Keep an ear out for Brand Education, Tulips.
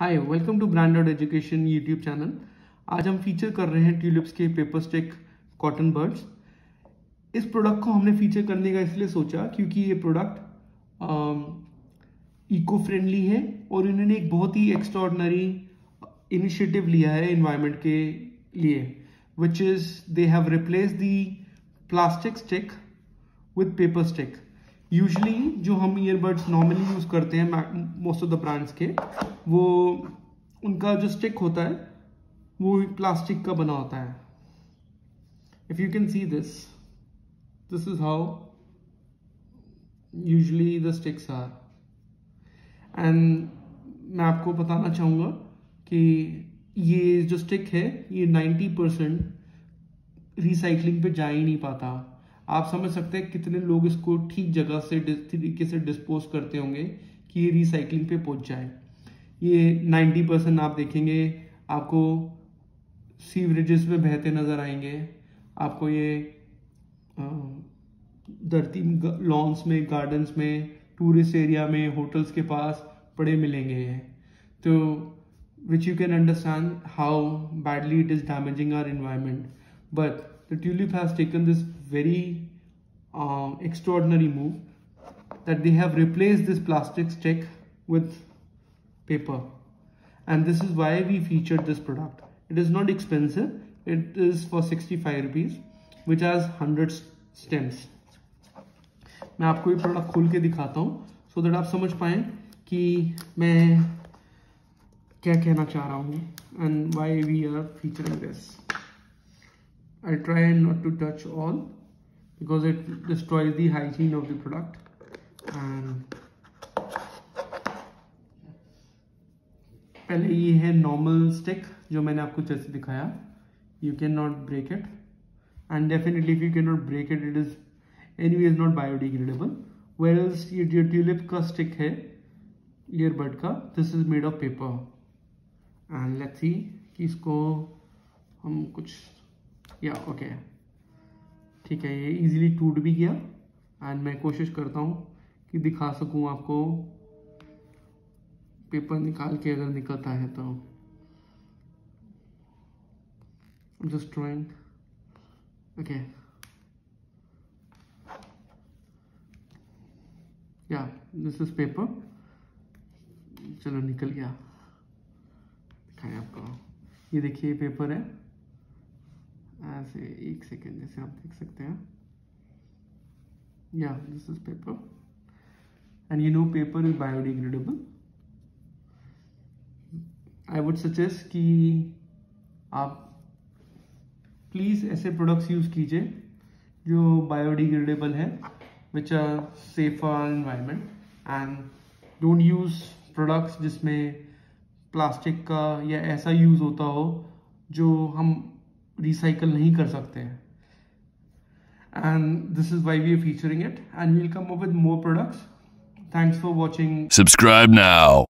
Hi, welcome to brand education YouTube channel. आज हम feature कर रहे हैं ट्यूलिप्स के पेपर स्टिक कॉटन बर्ड्स। इस प्रोडक्ट को हमने फीचर करने का इसलिए सोचा क्योंकि ये प्रोडक्ट इको फ्रेंडली है और इन्होंने एक बहुत ही एक्स्ट्राऑर्डिनरी इनिशिएटिव लिया है एनवायरनमेंट के लिए, which is they have replace the plastic stick with paper stick. Usually जो हम ईयरबड्स नॉर्मली यूज़ करते हैं मोस्ट ऑफ द ब्रांड्स के, वो उनका जो स्टिक होता है वो प्लास्टिक का बना होता है। If you can see this, this is how usually the sticks are. And मैं आपको बताना चाहूँगा कि ये जो स्टिक है ये 90% रिसाइकलिंग पे जा ही नहीं पाता। आप समझ सकते हैं कितने लोग इसको ठीक जगह से तरीके से डिस्पोज करते होंगे कि ये रिसाइकलिंग पे पहुंच जाए। ये 90% आप देखेंगे आपको सीवरेजेस में बहते नज़र आएंगे, आपको ये धरती लॉन्स में, गार्डन्स में, टूरिस्ट एरिया में, होटल्स के पास पड़े मिलेंगे। तो which you can understand how badly it is damaging our environment, but the tulip has taken this very extraordinary move that they have replaced this plastic stick with paper, and this is why we featured this product. It is not expensive, it is for 65 rupees which has 100 stems. मैं आपको ये product खोल के दिखाता हूँ so that आप समझ पाएँ कि मैं क्या कहना चाह रहा हूँ and why we are featuring this. I try not to touch all because it destroys the hygiene of the product. And पहले ये है normal stick जो मैंने आपको जैसे दिखाया, you cannot break it, and definitely if you cannot break it, it is anyway not biodegradable. Whereas ये जो tulip का stick है earbud का, this is made of paper. And let's see कि इसको हम कुछ ओके ठीक है, ये इजीली टूट भी गया। एंड मैं कोशिश करता हूँ कि दिखा सकूँ आपको, पेपर निकाल के अगर निकलता है तो जस्ट ड्राइंग ओके या दिस इज पेपर। चलो निकल गया, दिखाएं आपको, ये देखिए पेपर है ऐसे। एक सेकेंड, जैसे आप देख सकते हैं या this is paper and you know paper is biodegradable. I would suggest कि आप प्लीज़ ऐसे प्रोडक्ट्स यूज़ कीजिए जो बायोडिग्रेडेबल है, which are safe for environment, and don't use products जिसमें प्लास्टिक का या ऐसा यूज़ होता हो जो हम रिसाइकल नहीं कर सकते हैं। And this is why review featuring it, and we'll come up with more products. Thanks for watching. Subscribe now.